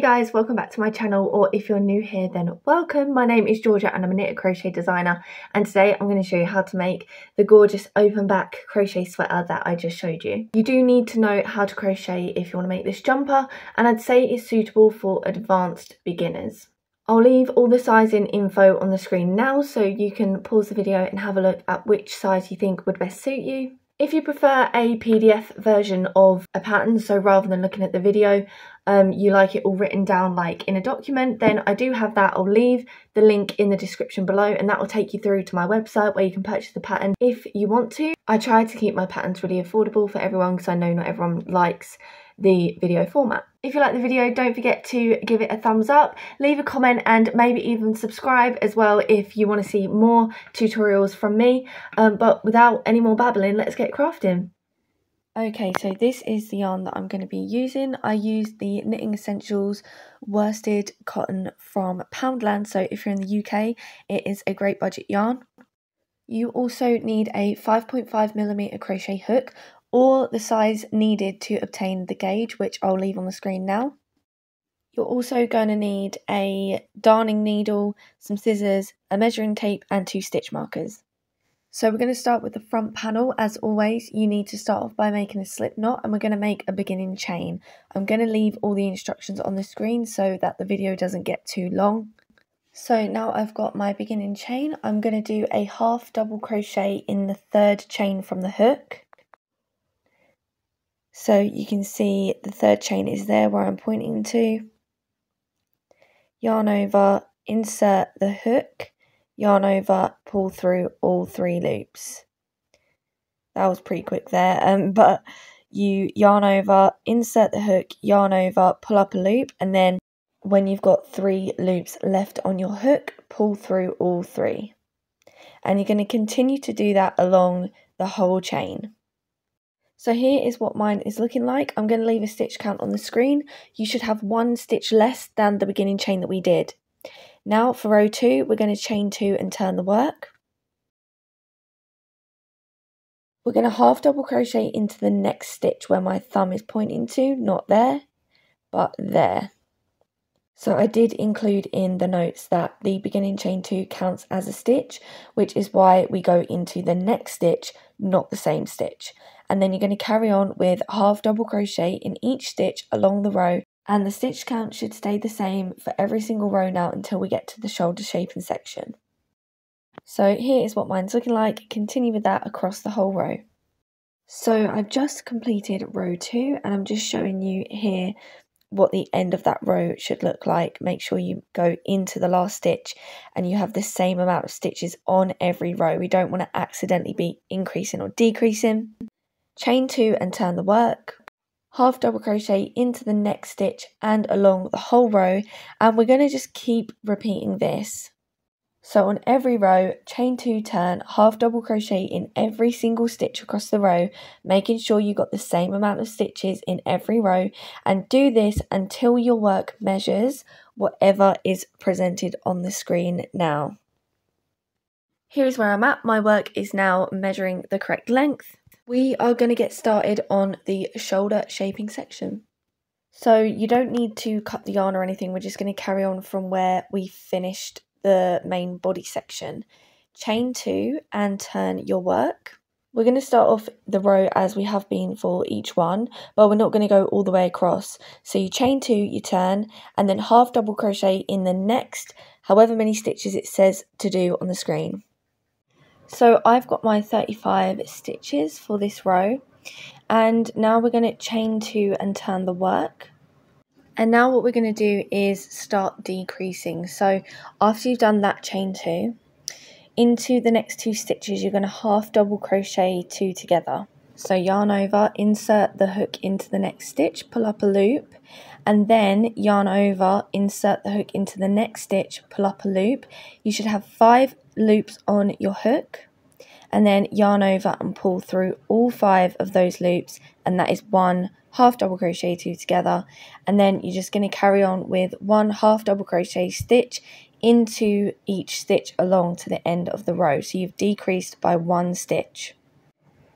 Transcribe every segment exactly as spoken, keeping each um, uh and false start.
Hey guys, welcome back to my channel, or if you're new here then welcome. My name is Georgia and I'm a knit crochet designer, and today I'm going to show you how to make the gorgeous open back crochet sweater that I just showed you. You do need to know how to crochet if you want to make this jumper, and I'd say it's suitable for advanced beginners. I'll leave all the sizing info on the screen now so you can pause the video and have a look at which size you think would best suit you. If you prefer a P D F version of a pattern, so rather than looking at the video, um, you like it all written down like in a document, then I do have that. I'll leave the link in the description below and that will take you through to my website where you can purchase the pattern if you want to. I try to keep my patterns really affordable for everyone because I know not everyone likes the video format. If you like the video, don't forget to give it a thumbs up, leave a comment, and maybe even subscribe as well if you want to see more tutorials from me. Um, but without any more babbling, let's get crafting. Okay, so this is the yarn that I'm going to be using. I used the Knitting Essentials worsted cotton from Poundland, so if you're in the U K, it is a great budget yarn. You also need a five point five millimeter crochet hook, or the size needed to obtain the gauge, which I'll leave on the screen now. You're also going to need a darning needle, some scissors, a measuring tape, and two stitch markers. So we're going to start with the front panel. As always, you need to start off by making a slip knot, and we're going to make a beginning chain. I'm going to leave all the instructions on the screen so that the video doesn't get too long. So now I've got my beginning chain. I'm going to do a half double crochet in the third chain from the hook. So you can see the third chain is there where I'm pointing to. Yarn over, insert the hook, yarn over, pull through all three loops. That was pretty quick there, um, but you yarn over, insert the hook, yarn over, pull up a loop, and then when you've got three loops left on your hook, pull through all three. And you're going to continue to do that along the whole chain. So here is what mine is looking like. I'm going to leave a stitch count on the screen. You should have one stitch less than the beginning chain that we did. Now for row two, we're going to chain two and turn the work. We're going to half double crochet into the next stitch where my thumb is pointing to, not there, but there. So I did include in the notes that the beginning chain two counts as a stitch, which is why we go into the next stitch, not the same stitch. And then you're going to carry on with half double crochet in each stitch along the row, and the stitch count should stay the same for every single row now until we get to the shoulder shaping section. So here is what mine's looking like. Continue with that across the whole row. So I've just completed row two and I'm just showing you here what the end of that row should look like. Make sure you go into the last stitch and you have the same amount of stitches on every row. We don't want to accidentally be increasing or decreasing. Chain two and turn the work, half double crochet into the next stitch and along the whole row, and we're going to just keep repeating this. So on every row, chain two, turn, half double crochet in every single stitch across the row, making sure you got the same amount of stitches in every row, and do this until your work measures whatever is presented on the screen now. Here is where I'm at. My work is now measuring the correct length. We are going to get started on the shoulder shaping section. So you don't need to cut the yarn or anything, we're just going to carry on from where we finished the main body section. Chain two and turn your work. We're going to start off the row as we have been for each one, but we're not going to go all the way across. So you chain two, you turn, and then half double crochet in the next however many stitches it says to do on the screen. So I've got my thirty-five stitches for this row, and now we're going to chain two and turn the work. And now what we're going to do is start decreasing. So after you've done that chain two, into the next two stitches you're going to half double crochet two together. So yarn over, insert the hook into the next stitch, pull up a loop, and then yarn over, insert the hook into the next stitch, pull up a loop. You should have five loops on your hook, and then yarn over and pull through all five of those loops, and that is one half double crochet two together, and then you're just going to carry on with one half double crochet stitch into each stitch along to the end of the row. So you've decreased by one stitch.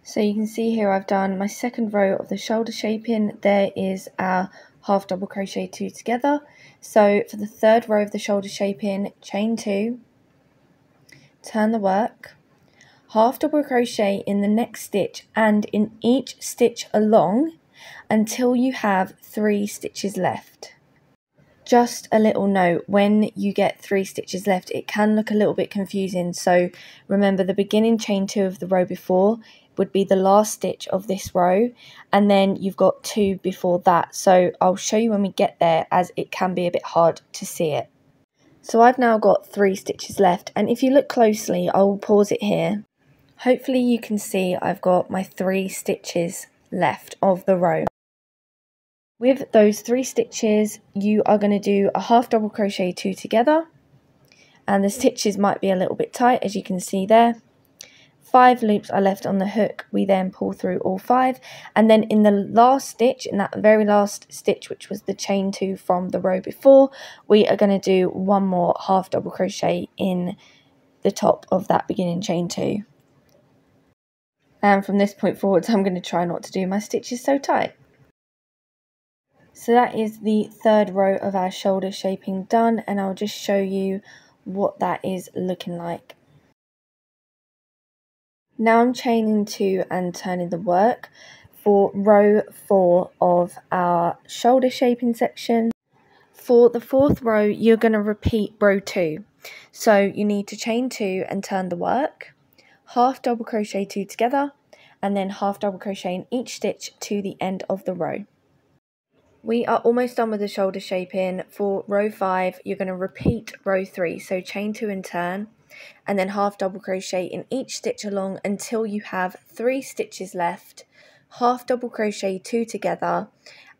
So you can see here I've done my second row of the shoulder shaping. There is our half double crochet two together. So for the third row of the shoulder shape in, chain two, turn the work, half double crochet in the next stitch and in each stitch along until you have three stitches left. Just a little note, when you get three stitches left, it can look a little bit confusing. So remember, the beginning chain two of the row before would be the last stitch of this row, and then you've got two before that. So I'll show you when we get there, as it can be a bit hard to see it. So I've now got three stitches left, and if you look closely, I'll pause it here. Hopefully you can see I've got my three stitches left of the row. With those three stitches, you are going to do a half double crochet two together, and the stitches might be a little bit tight, as you can see there. Five loops are left on the hook. We then pull through all five, and then in the last stitch, in that very last stitch, which was the chain two from the row before, we are going to do one more half double crochet in the top of that beginning chain two. And from this point forwards, I'm going to try not to do my stitches so tight. So that is the third row of our shoulder shaping done, and I'll just show you what that is looking like. Now I'm chaining two and turning the work for row four of our shoulder shaping section. For the fourth row, you're going to repeat row two. So you need to chain two and turn the work, half double crochet two together, and then half double crochet in each stitch to the end of the row. We are almost done with the shoulder shaping. For row five, you're going to repeat row three, so chain two and turn, and then half double crochet in each stitch along until you have three stitches left, half double crochet two together,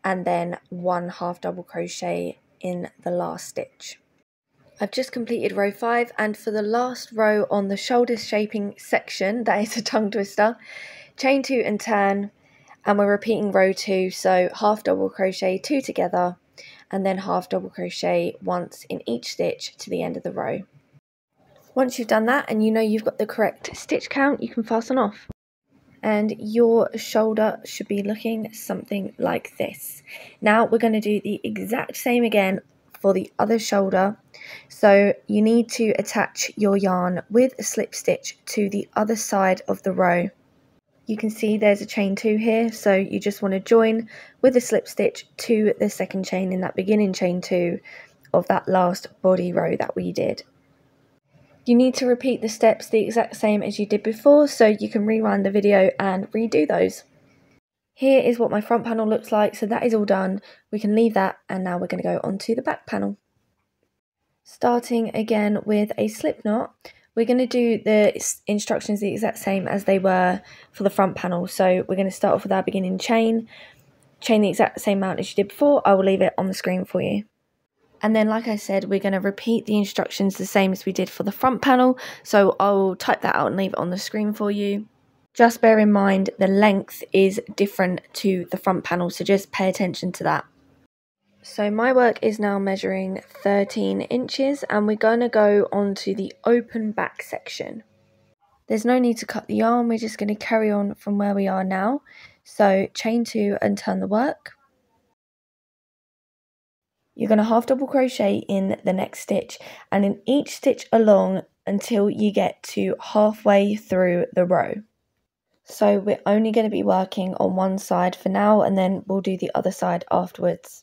and then one half double crochet in the last stitch. I've just completed row five, and for the last row on the shoulder shaping section, that is a tongue twister, chain two and turn, and we're repeating row two, so half double crochet two together, and then half double crochet once in each stitch to the end of the row. Once you've done that and you know you've got the correct stitch count, you can fasten off. And your shoulder should be looking something like this. Now we're going to do the exact same again for the other shoulder. So you need to attach your yarn with a slip stitch to the other side of the row. You can see there's a chain two here, so you just want to join with a slip stitch to the second chain in that beginning chain two of that last body row that we did. You need to repeat the steps the exact same as you did before, so you can rewind the video and redo those. Here is what my front panel looks like, so that is all done. We can leave that, and now we're going to go onto the back panel. Starting again with a slip knot. We're going to do the instructions the exact same as they were for the front panel. So we're going to start off with our beginning chain, chain the exact same amount as you did before. I will leave it on the screen for you. And then, like I said, we're going to repeat the instructions the same as we did for the front panel. So I'll type that out and leave it on the screen for you. Just bear in mind the length is different to the front panel, so just pay attention to that. So my work is now measuring thirteen inches, and we're going to go on to the open back section. There's no need to cut the yarn, we're just going to carry on from where we are now. So chain two and turn the work. You're going to half double crochet in the next stitch, and in each stitch along until you get to halfway through the row. So we're only going to be working on one side for now, and then we'll do the other side afterwards.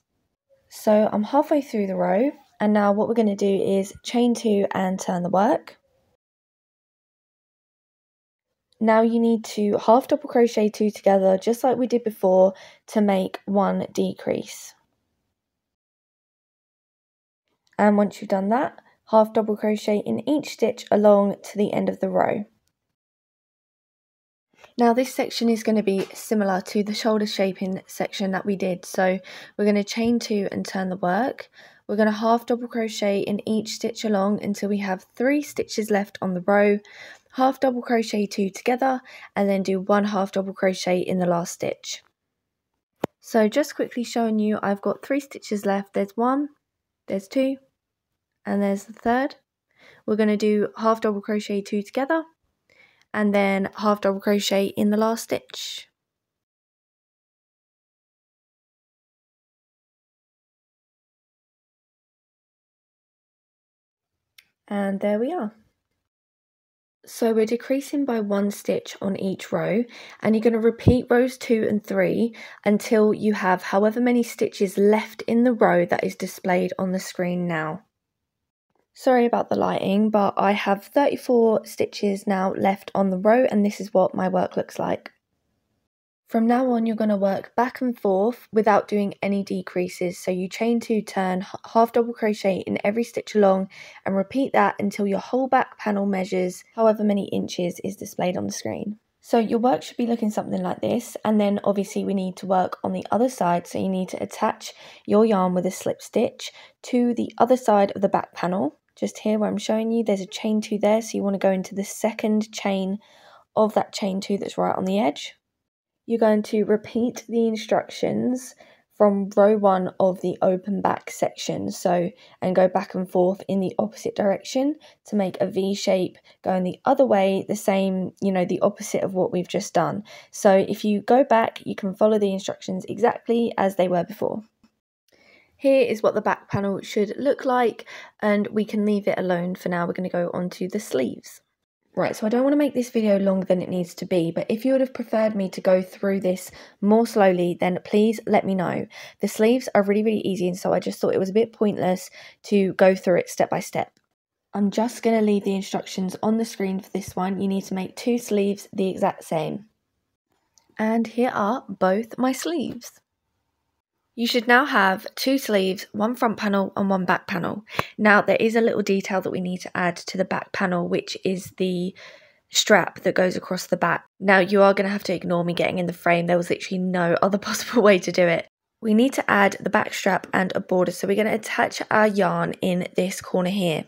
So I'm halfway through the row, and now what we're going to do is chain two and turn the work. Now you need to half double crochet two together, just like we did before, to make one decrease. And once you've done that, half double crochet in each stitch along to the end of the row. Now this section is going to be similar to the shoulder shaping section that we did, so we're going to chain two and turn the work. We're going to half double crochet in each stitch along until we have three stitches left on the row, half double crochet two together, and then do one half double crochet in the last stitch. So just quickly showing you, I've got three stitches left. There's one, there's two, and there's the third. We're going to do half double crochet two together, and then half double crochet in the last stitch. and there we are. So we're decreasing by one stitch on each row, and you're going to repeat rows two and three until you have however many stitches left in the row that is displayed on the screen now. Sorry about the lighting, but I have thirty-four stitches now left on the row, and this is what my work looks like. From now on, you're going to work back and forth without doing any decreases. So you chain two, turn, half double crochet in every stitch along, and repeat that until your whole back panel measures however many inches is displayed on the screen. So your work should be looking something like this, and then obviously we need to work on the other side, so you need to attach your yarn with a slip stitch to the other side of the back panel. Just here where I'm showing you, there's a chain two there, so you want to go into the second chain of that chain two that's right on the edge. You're going to repeat the instructions from row one of the open back section, so and go back and forth in the opposite direction to make a V shape going the other way, the same, you know, the opposite of what we've just done. So if you go back, you can follow the instructions exactly as they were before. Here is what the back panel should look like, and we can leave it alone for now. We're going to go on to the sleeves. Right, so I don't want to make this video longer than it needs to be, but if you would have preferred me to go through this more slowly, then please let me know. The sleeves are really, really easy, and so I just thought it was a bit pointless to go through it step by step. I'm just going to leave the instructions on the screen for this one. You need to make two sleeves the exact same. And here are both my sleeves. You should now have two sleeves, one front panel and one back panel. Now there is a little detail that we need to add to the back panel, which is the strap that goes across the back. Now you are going to have to ignore me getting in the frame, there was literally no other possible way to do it. We need to add the back strap and a border, so we're going to attach our yarn in this corner here.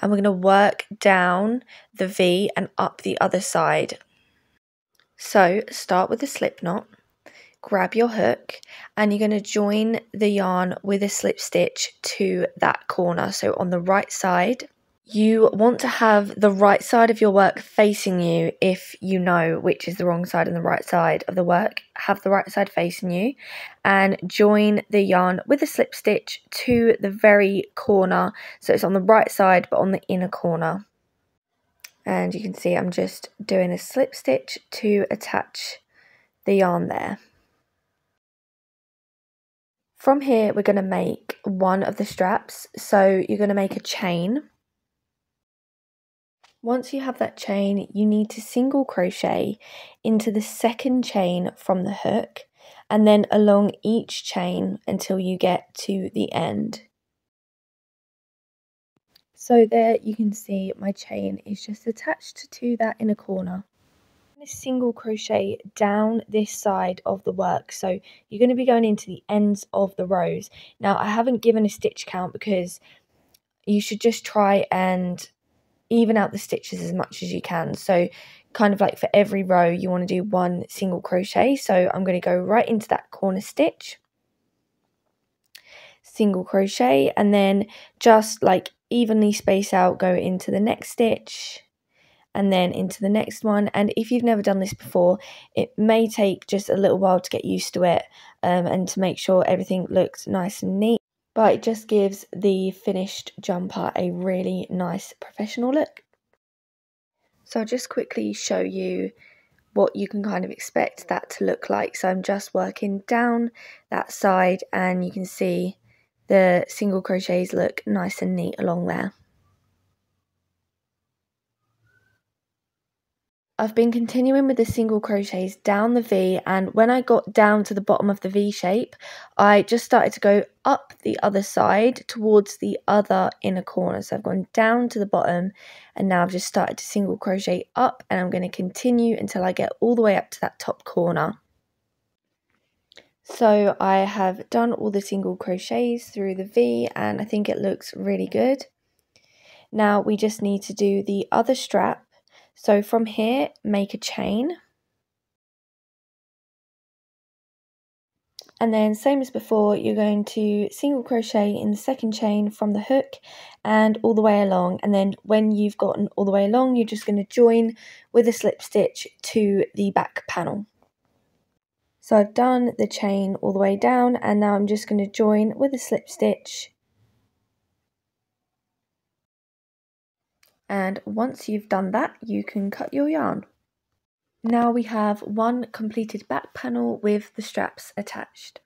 And we're going to work down the V and up the other side. So start with a slip knot. Grab your hook, and you're going to join the yarn with a slip stitch to that corner, so on the right side. You want to have the right side of your work facing you. If you know which is the wrong side and the right side of the work, have the right side facing you and join the yarn with a slip stitch to the very corner, so it's on the right side but on the inner corner. And you can see I'm just doing a slip stitch to attach the yarn there. From here, we're going to make one of the straps, so you're going to make a chain. Once you have that chain, you need to single crochet into the second chain from the hook, and then along each chain until you get to the end. So there you can see my chain is just attached to that inner corner. Single crochet down this side of the work, so you're going to be going into the ends of the rows. Now I haven't given a stitch count because you should just try and even out the stitches as much as you can, so kind of like for every row you want to do one single crochet. So I'm going to go right into that corner stitch, single crochet, and then just like evenly space out, go into the next stitch and then into the next one. And if you've never done this before, it may take just a little while to get used to it um, and to make sure everything looks nice and neat, but it just gives the finished jumper a really nice professional look. So I'll just quickly show you what you can kind of expect that to look like. So I'm just working down that side, and you can see the single crochets look nice and neat along there. I've been continuing with the single crochets down the V, and when I got down to the bottom of the V shape, I just started to go up the other side towards the other inner corner. So I've gone down to the bottom, and now I've just started to single crochet up, and I'm going to continue until I get all the way up to that top corner. So I have done all the single crochets through the V, and I think it looks really good. Now we just need to do the other strap. So from here, make a chain, and then same as before, you're going to single crochet in the second chain from the hook and all the way along, and then when you've gotten all the way along, you're just going to join with a slip stitch to the back panel. So I've done the chain all the way down, and now I'm just going to join with a slip stitch and once you've done that you can cut your yarn. Now we have one completed back panel with the straps attached.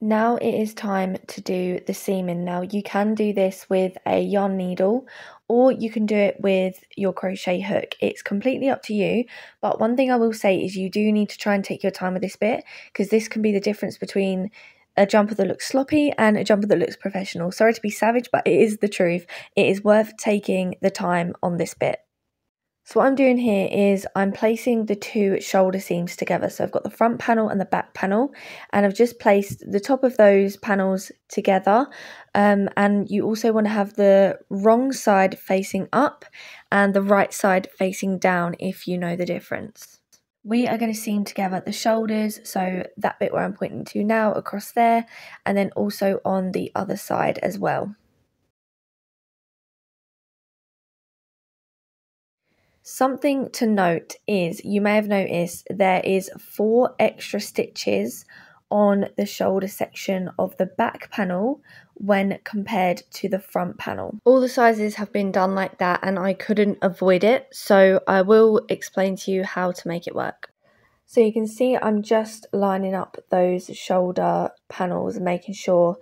Now it is time to do the seaming. Now you can do this with a yarn needle or you can do it with your crochet hook. It's completely up to you, but one thing I will say is you do need to try and take your time with this bit, because this can be the difference between a jumper that looks sloppy and a jumper that looks professional. Sorry to be savage, but it is the truth. It is worth taking the time on this bit. So what I'm doing here is I'm placing the two shoulder seams together. So I've got the front panel and the back panel, and I've just placed the top of those panels together. Um, and you also want to have the wrong side facing up and the right side facing down, if you know the difference. We are going to seam together the shoulders, so that bit where I'm pointing to now across there, and then also on the other side as well. Something to note is, you may have noticed there is four extra stitches on the shoulder section of the back panel when compared to the front panel. All the sizes have been done like that and I couldn't avoid it, so I will explain to you how to make it work. So you can see I'm just lining up those shoulder panels, making sure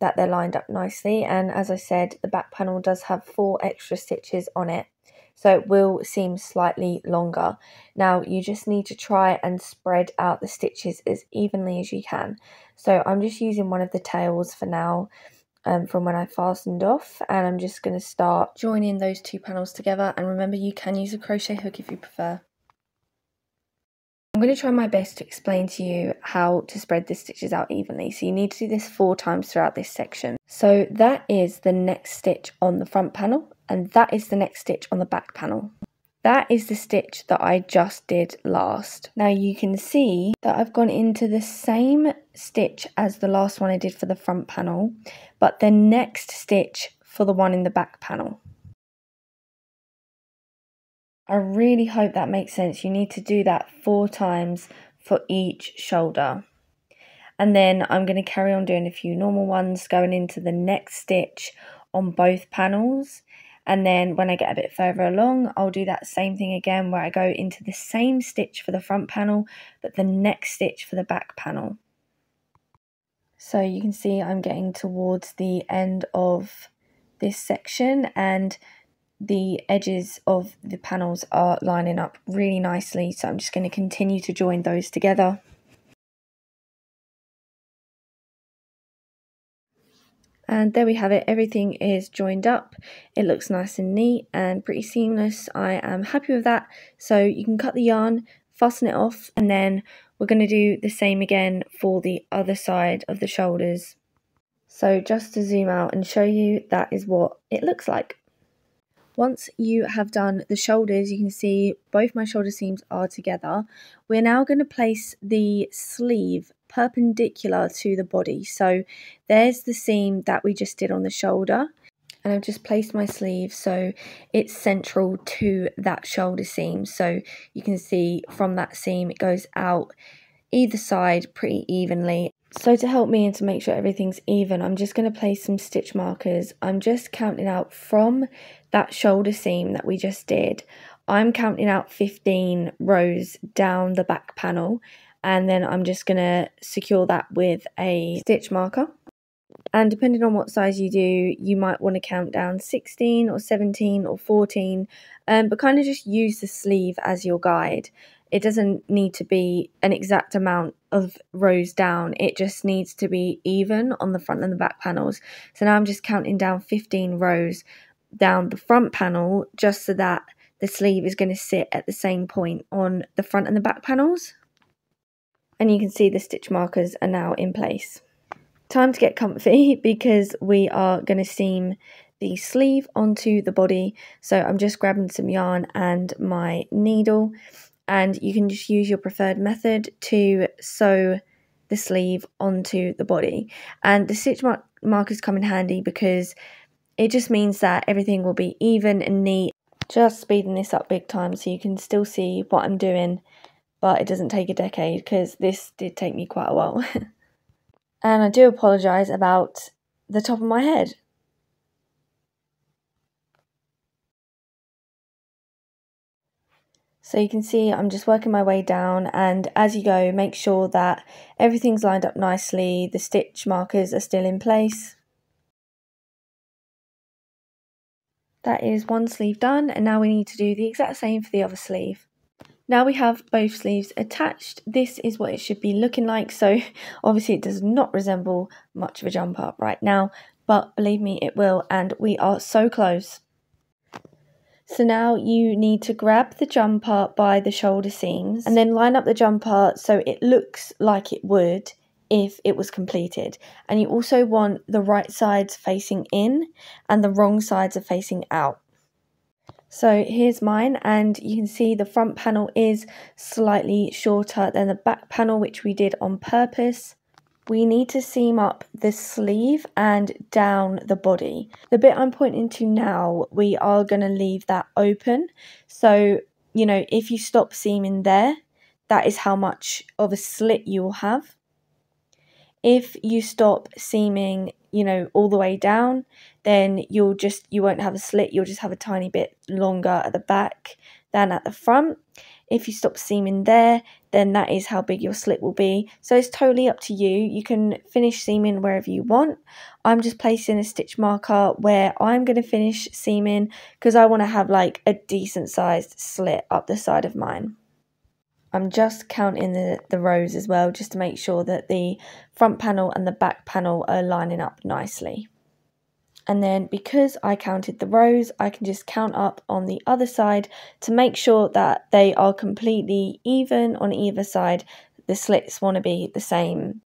that they're lined up nicely, and as I said, the back panel does have four extra stitches on it, so it will seem slightly longer. Now you just need to try and spread out the stitches as evenly as you can. So I'm just using one of the tails for now um, from when I fastened off, and I'm just going to start joining those two panels together, and remember you can use a crochet hook if you prefer. I'm going to try my best to explain to you how to spread the stitches out evenly. So you need to do this four times throughout this section. So that is the next stitch on the front panel, and that is the next stitch on the back panel. That is the stitch that I just did last. Now you can see that I've gone into the same stitch as the last one I did for the front panel, but the next stitch for the one in the back panel. I really hope that makes sense. You need to do that four times for each shoulder. And then I'm going to carry on doing a few normal ones, going into the next stitch on both panels. And then when I get a bit further along, I'll do that same thing again, where I go into the same stitch for the front panel, but the next stitch for the back panel. So you can see I'm getting towards the end of this section, and the edges of the panels are lining up really nicely. So I'm just going to continue to join those together. And there we have it, everything is joined up. It looks nice and neat and pretty seamless. I am happy with that. So you can cut the yarn, fasten it off, and then we're going to do the same again for the other side of the shoulders. So just to zoom out and show you, that is what it looks like. Once you have done the shoulders, you can see both my shoulder seams are together. We're now going to place the sleeve perpendicular to the body. So there's the seam that we just did on the shoulder, and I've just placed my sleeve so it's central to that shoulder seam. So you can see from that seam it goes out either side pretty evenly. So to help me and to make sure everything's even, I'm just going to place some stitch markers. I'm just counting out from that shoulder seam that we just did. I'm counting out fifteen rows down the back panel, and then I'm just going to secure that with a stitch marker. And depending on what size you do, you might want to count down sixteen or seventeen or fourteen, um, but kind of just use the sleeve as your guide. It doesn't need to be an exact amount of rows down, it just needs to be even on the front and the back panels. So now I'm just counting down fifteen rows down the front panel, just so that the sleeve is going to sit at the same point on the front and the back panels. And you can see the stitch markers are now in place. Time to get comfy, because we are going to seam the sleeve onto the body. So I'm just grabbing some yarn and my needle, and you can just use your preferred method to sew the sleeve onto the body. And the stitch mark markers come in handy because it just means that everything will be even and neat. Just speeding this up big time so you can still see what I'm doing, but it doesn't take a decade, because this did take me quite a while. And I do apologise about the top of my head. So you can see I'm just working my way down, and as you go make sure that everything's lined up nicely, the stitch markers are still in place. That is one sleeve done, and now we need to do the exact same for the other sleeve. Now we have both sleeves attached. This is what it should be looking like. So obviously it does not resemble much of a jump up right now, but believe me it will, and we are so close. So now you need to grab the jumper by the shoulder seams and then line up the jumper so it looks like it would if it was completed. And you also want the right sides facing in and the wrong sides are facing out. So here's mine, and you can see the front panel is slightly shorter than the back panel, which we did on purpose. We need to seam up the sleeve and down the body. The bit I'm pointing to now, we are going to leave that open. So, you know, if you stop seaming there, that is how much of a slit you will have. If you stop seaming, you know, all the way down, then you'll just, you won't have a slit, you'll just have a tiny bit longer at the back than at the front. If you stop seaming there, then that is how big your slit will be. So it's totally up to you. You can finish seaming wherever you want. I'm just placing a stitch marker where I'm going to finish seaming because I want to have like a decent sized slit up the side of mine. I'm just counting the, the rows as well, just to make sure that the front panel and the back panel are lining up nicely. And then because I counted the rows, I can just count up on the other side to make sure that they are completely even on either side. The slits want to be the same.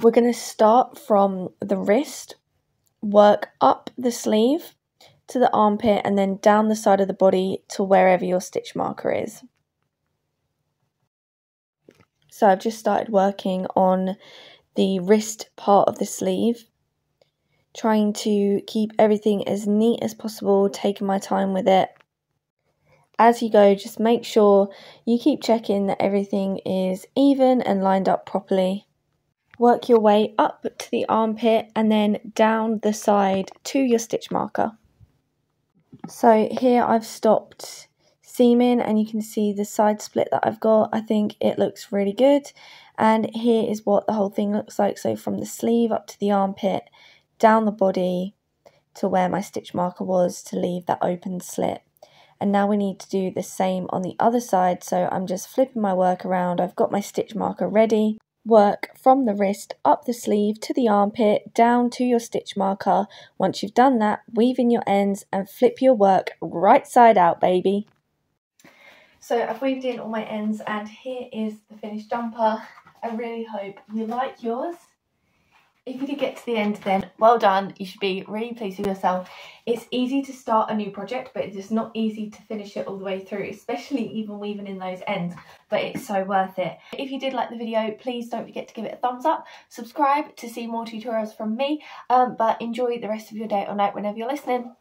We're going to start from the wrist, work up the sleeve to the armpit, and then down the side of the body to wherever your stitch marker is. So I've just started working on the wrist part of the sleeve, trying to keep everything as neat as possible, taking my time with it. As you go, just make sure you keep checking that everything is even and lined up properly. Work your way up to the armpit and then down the side to your stitch marker. So here I've stopped seaming and you can see the side split that I've got. I think it looks really good, and here is what the whole thing looks like. So from the sleeve up to the armpit, down the body to where my stitch marker was to leave that open slit. And now we need to do the same on the other side, so I'm just flipping my work around. I've got my stitch marker ready. Work from the wrist up the sleeve to the armpit down to your stitch marker. Once you've done that, weave in your ends and flip your work right side out, baby. So I've weaved in all my ends, and here is the finished jumper. I really hope you like yours. If you did get to the end, then well done. You should be really pleased with yourself. It's easy to start a new project, but it's not easy to finish it all the way through, especially even weaving in those ends, but it's so worth it. If you did like the video, please don't forget to give it a thumbs up, subscribe to see more tutorials from me, um, but enjoy the rest of your day or night whenever you're listening.